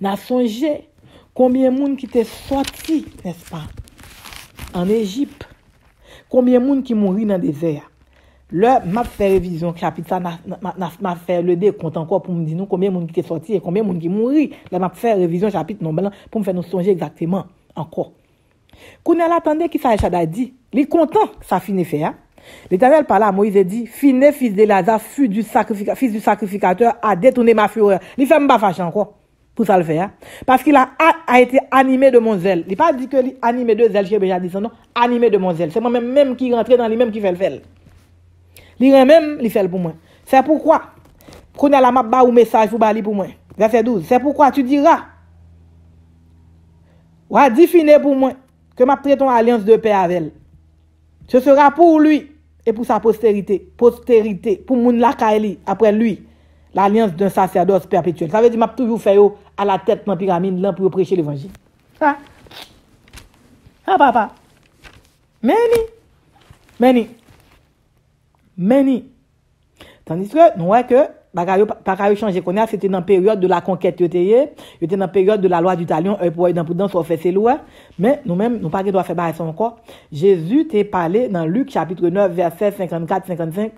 n'a songé combien de monde qui t'est sorti, n'est-ce pas, en Égypte? Combien de monde qui mourit dans le désert? Là, m'a fait révision, chapitre ça, m'a fait le décompte encore pour me dire nous combien de monde qui t'est sorti et combien de monde qui mourit. Là, m'a fait révision, chapitre non, pour me faire nous songer exactement encore. Qu'on a l'attendu qui ça El Shaddai dit, il est content, ça finit faire. L'Éternel parla à Moïse et dit, Finé, fils de Lazare, fils du sacrificateur, a détourné ma fureur. Il fait m'a fâché encore. Pour ça le faire. Parce qu'il a, a, a été animé de mon zèle. Il n'a pas dit que animé de zèle, j'ai déjà dit ça, non. Animé de mon zèle. C'est moi-même même qui rentre dans lui-même qui fait le faire. Lui-même, il fait le pour moi. C'est pourquoi, qu'on a la map ba ou message pour bali pour moi. Verset douze. C'est pourquoi tu diras, ou a dit Finé pour moi, que m'a prêté ton alliance de paix avec elle. Ce sera pour lui et pour sa postérité. Postérité. Pour moun la kaeli, après lui. L'alliance d'un sacerdoce perpétuel. Ça veut dire que je vais toujours faire à la tête dans la pyramide pour prêcher l'évangile. Ah, ah papa. Meni. Meni. Meni. Tandis que nous voyons que Bagayo changé qu'on a, c'était dans la période de la conquête. C'était dans la période de la loi du talion. Et pour dans prudence, on fait ses lois. Mais nous-mêmes, nous ne devons pas faire ça encore. Jésus t'a parlé dans Luc chapitre neuf, verset cinquante-quatre à cinquante-cinq.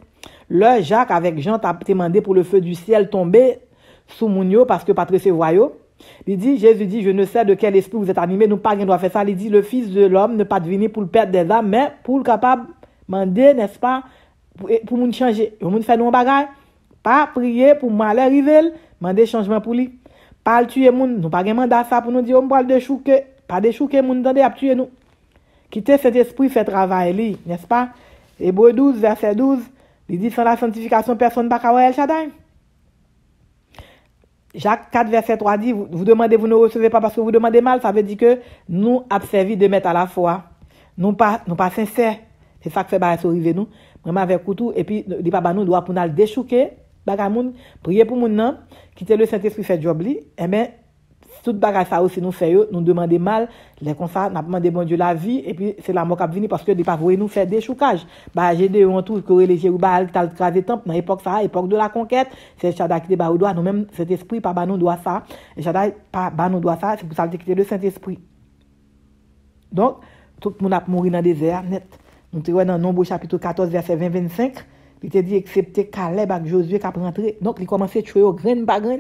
Là, Jacques avec Jean t'a demandé pour le feu du ciel tomber sous moun yo parce que pas recevoir yo. Il dit, Jésus dit, je ne sais de quel esprit vous êtes animé, nous pas rien doit faire ça. Il dit, le fils de l'homme ne pas deviner pour le perdre des âmes, mais pour le capable demander, n'est-ce pas, pour moun changer, moun faire nou bagay, pas prier pour mal arriver, demander changement pour lui. Pas tuer moun, nous pas gen mandat ça pour nous dire on parle de chouke, pas de chouke moun tande a tuer nous. Quitter cet esprit fait travail li, n'est-ce pas? Hébreux douze verset douze, il dit sans la sanctification personne pas ka El Shaddai. Jacques quatre verset trois dit vous, vous demandez vous ne recevez pas parce que vous demandez mal, ça veut dire que nous abservi de mettre à la foi. Nous pas nous pas sincères. C'est ça que fait ba arriver nous. Même avec couteau et puis les papa nous doit pour nous déchouquer bagay moun, prier pour moun nan, quitter le Saint-Esprit fait job li, et ben toute bagay ça aussi nous fait yo, nous demander mal, les comme ça, n'a demandé bon Dieu la vie et puis c'est la mort qui vient parce que les pas voyer nous faire déchoucage. Bah j'ai des on tout que les Jérubalem t'a craser temple dans époque ça, époque de la conquête, c'est Shaddai qui te ba doit nous même cet esprit pas ba nous doit ça. Shaddai pas ba nous doit ça, c'est pour ça qu'il quitter le Saint-Esprit. Donc tout moun a mouru dans désert net. Nous te voyons dans Nombres chapitre quatorze verset vingt vingt-cinq, il te dit excepté Caleb avec Josué qui a rentré. Donc il commençait à tuer au grain par grain.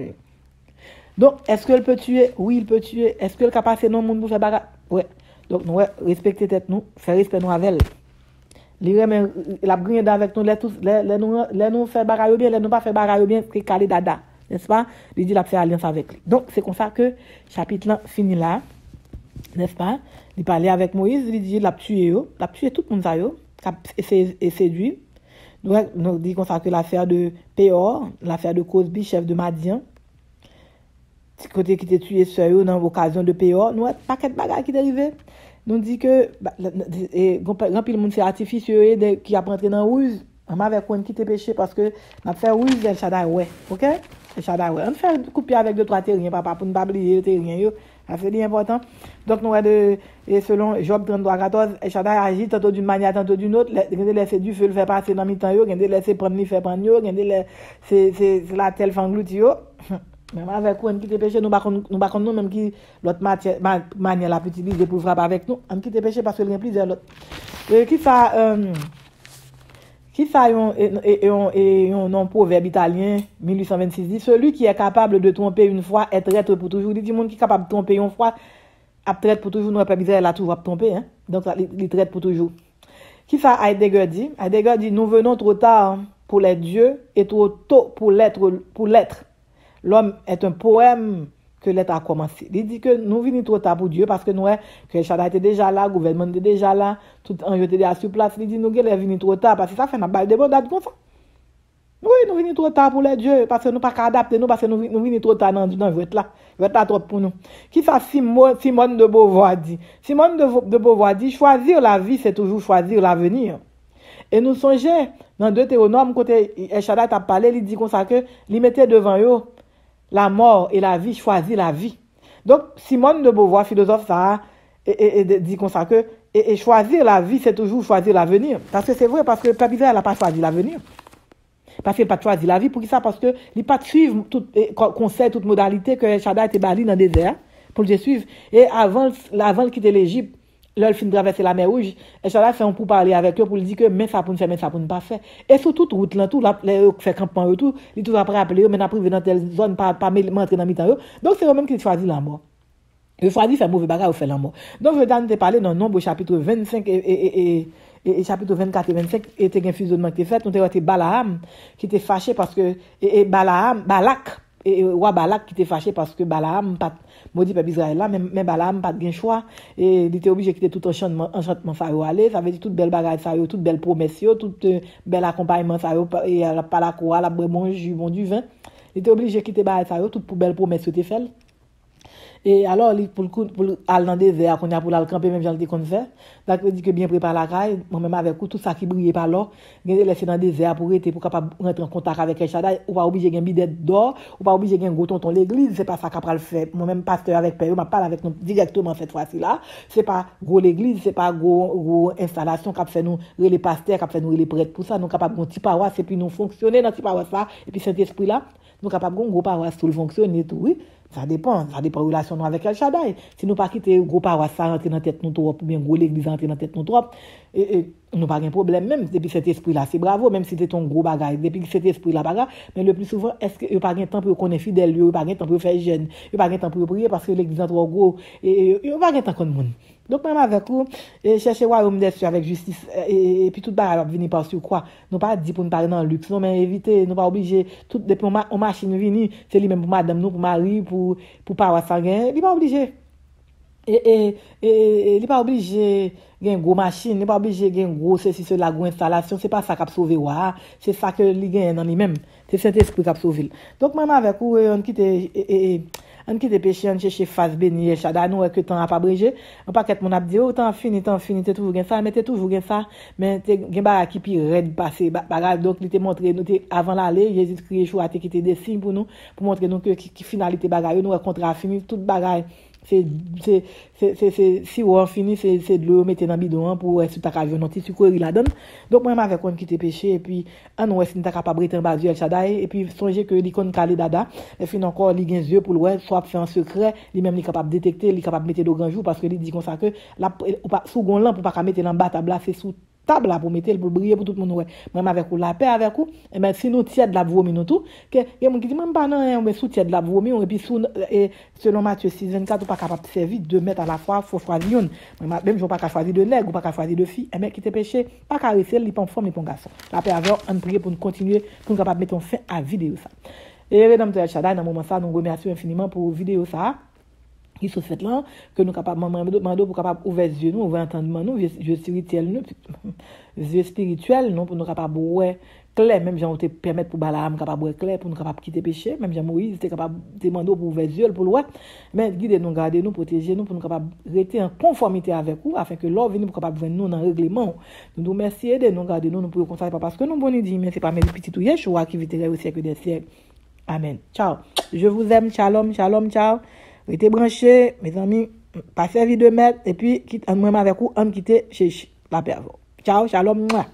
Donc est-ce qu'il peut tuer? Oui, il peut tuer. Est-ce qu'il est capable de non monde pour faire bagarre? Ouais. Donc nous respecter tête nous, faire respect nous avec. Il remet la grande avec nous les tous les nous les nous faire bagarre bien, les nous pas faire bagarre bien que Caleb dada, n'est-ce pas? Il dit l'a fait alliance avec lui. Donc c'est comme ça que chapitre là finit là. N'est-ce pas? Il parlait avec Moïse, il dit, il a tué, il a tué tout le monde, il a essayé de séduire. Nous avons dit qu'on s'appelle l'affaire de Beor, l'affaire de Cosby, chef de Madian. Du côté qui était tué sur dans l'occasion de Beor, nous avons pas de bagages qui sont arrivés. Nous dit que, grand pile monde, c'est artificieux qui a rentré dans ruse. On m'a fait qui était péché parce que on a fait ruse El Shaddai, ouais. Ok? El Shaddai, ouais. On fait couper avec deux, trois terriens, papa, pour ne pas oublier les terriens. C'est important. Donc, nous avons, selon Job trente-trois quatorze, El Shaddai agit tantôt d'une manière, tantôt d'une autre. Il a laissé du feu le faire passer dans le temps, il a laissé prendre le faire prendre, il a laissé la telle fangloutie. Même avec nous, on quitte péché, nous ne pas nous même qui l'autre manière la petite liste pour frapper avec nous. On quitte péché parce qu'il y a plusieurs autres. Qui ça, qui ça, et un nom proverbe italien, mille huit cent vingt-six, dit celui qui est capable de tromper une fois est traître pour toujours. Il dit monde qui est capable de tromper une fois, a traître pour toujours. Nous avons pas misère, elle a toujours trompé, hein. Donc, il traître pour toujours. Qui ça, Heidegger dit? Heidegger dit, nous venons trop tard pour l'être Dieu et trop tôt pour l'être, pour l'être. L'homme est un poème que l'être a commencé. Il dit que nous venons trop tard pour Dieu parce que nous, que le Shaddai était déjà là, le gouvernement était déjà là, tout en jeté déjà sur place. Il dit nous venons trop tard parce que ça fait une balle de bonnes dates comme ça. Oui, nous venons trop tard pour les dieux parce que nous ne pouvons pas adapter nous parce que nous venons trop tard dans le vêtement là. Le vêtement trop pour nous. Qui ça Simone de Beauvoir dit? Simone de Beauvoir dit choisir la vie, c'est toujours choisir l'avenir. Et nous songeons dans Deutéronome, quand El Shaddai a parlé, il dit comme ça que il mettait devant eux. La mort et la vie, choisit la vie. Donc, Simone de Beauvoir, philosophe, ça, et, et, et, dit comme ça que et, et choisir la vie, c'est toujours choisir l'avenir. Parce que c'est vrai, parce que le peuple Israël n'a pas choisi l'avenir. Parce qu'il n'a pas choisi la vie. Pour qui ça? Parce qu'il n'a pas suivi tout conseil, toute modalité que El Shaddai était bali dans le désert, pour le suivre. Et avant, avant de quitter l'Égypte, leur fin de traverser la mer rouge, El Shaddai fait un pour parler avec eux, pour lui dire que mais ça pour ne faire, mais ça pour ne pas faire. Et sur toute route, là, tout, là, les fait campement, eux, tout, ils tout après appeler eux, mais après, dans telle zone, pas, pas, m'entrer dans mi-temps, eux. Donc, c'est eux-mêmes qui choisissent la mort. Ils choisissent faire mauvais bagarre ou faire la mort. Donc, je vais te parler dans Nombres chapitre vingt-cinq et, et, et, et, et chapitre vingt-quatre et vingt-cinq, et t'es un fusionnement qui était fait, nous t'es été Balaam, qui était fâché parce que, et, et Balaam, Balak, et roi Balak qui était fâché parce que Balaam pas maudit peuple Israël là, mais Balaam pas de choix et il était obligé de quitter tout enchantement enchantement ça aller, ça veut dire toute belle bagarre ça toute belle promesse tout bel accompagnement ça et pas la croix la bon jus bon du vin, il était obligé de quitter bagarre ça toute pour belle promesse était faite. Et alors, pour le coup, pour aller dans le désert, qu'on a pour aller camper, même j'en ai qu'on fait. Donc, je dis que bien préparé la caille, moi-même avec tout ça qui brillait par là, je laissé dans le désert pour être, pour capable rentrer en contact avec El Shaddai, ou pas obligé de bidet d'or, ou pas obligé de gros tonton l'église, c'est pas ça qu'a pas le fait. Moi-même, pasteur avec Père, je parle avec nous directement cette fois-ci-là. C'est pas gros l'église, c'est pas gros, gros installation qu'a fait nous, les pasteurs, qu'a fait nous, les prêtres pour ça, nous capables de petit paroisse, et puis nous fonctionner dans petit paroisse là, et puis cet esprit-là, nous capables de gros paroisse, tout le fonctionner, tout, oui. Ça dépend, ça dépend de la relation avec El Shaddai. Si nous ne quittons pas gros paroisse, ça rentre dans la tête nous trop, ou bien gros l'église rentre dans la tête nous trop, et, et, nous n'avons pas de problème, même depuis cet esprit-là, c'est bravo, même si c'est ton gros bagage, depuis cet esprit-là, bagarre, mais le plus souvent, est-ce que vous n'avez pas de temps pour connaître fidèle, vous n'avez pas de temps pour faire jeune, vous n'avez pas de temps pour prier parce que l'église est trop gros, et vous n'avez pas de temps pour le monde. Donc, même avec vous, cherchez le royaume des cieux avec justice, et, et puis tout bas, alors, venez par sur quoi. Non, pas dit pour nous parler dans le luxe, non, mais évitez, non, pas obligé, tout, depuis on machine venir, c'est lui-même pour madame, nous, pour Marie, pour, pour pas avoir sanguin, il n'est pas obligé. Et, et, il n'est pas obligé de gagner une grosse machine, il n'est pas obligé de gagner une grosse, ceci, cela, une grosse installation, c'est pas ça qui a sauvé, c'est ça que lui gagne dans lui-même, c'est cet esprit qui a sauvé. Donc, même avec vous, on quitte, et, et, et, on quitte péché, on cherche face béni, El Shaddai, nous, que temps n'a pas brégé, on pas qu'être mon abdi, oh, tant fini, tant fini, t'es toujours gain ça, mais t'es toujours gain ça, mais t'es gain barra qui pire, raide passé, barra, donc, il t'est montré, nous, t'es avant l'aller, Jésus-Christ, Yeshua, t'es quitté des signes pour nous, pour montrer, donc, que finalité barra, nous, contrat fini, toute barra, c'est, c'est, c'est, c'est, c'est, si on finit, c'est, c'est de l'eau, mettez dans le bidon, pour, si t'as qu'à venir, si tu la donne. Donc, moi, avec, on quitte péché, et puis, on ouais, si t'as qu'à pas briter en bas du El Shaddai, et puis, songez que l'icône calé dada, et fin encore, il gagne yeux pour l'ouest, soit fait en secret, lui-même, il est capable de détecter, il est capable de mettre le grand jour, parce que il dit comme ça que, là, sous gon là, pour pas qu'à mettre l'en bas, tabla, c'est sous table là pour mettre pour briller pour tout le monde ouais même avec ou la paix avec ou et ben si nous tiède la vomi nous tout que y a mon qui dit même pas non mais sous tiède la vomi et puis sous et selon Matthieu six vingt-quatre ou pas capable de servir deux mètres à la fois faut choisir une même je pas qu'à choisir de nègre ou pas qu'à choisir de fille et mec qui t'est péché pas qu'à rester il pas en forme il pas en garçon la paix avec on prier pour nous continuer pour capable mettre fin à vidéo ça et Rédempteur El Shaddai dans moment ça nous remercions infiniment pour vidéo ça qui sont faites là que nous capables demander pour capable ouvrir les yeux nous ouvrir entendement nous yeux spirituel nous yeux spirituel non pour nous capable ouais clair même j'en te permettre pour Balaam capable ouais clair pour nous capable quitter péché même Jean Moïse était capable demander pour ouvrir les yeux pour ouais mais guider nous garder nous protéger nous pour nous capable rester en conformité avec vous afin que l'or vienne pour capable venir nous dans règlement nous nous merci aider nous garder nous nous pour conseiller pas parce que nous bon dit mais c'est pas mes petits touyer choix qui vivrait au siècle des siècles. Amen. Ciao, je vous aime. Shalom, shalom, ciao. Restez branchés, mes amis, pas servi de maître, et puis, quitte, moi-même avec vous, on quitte chez la pervo. Ciao, shalom, moi.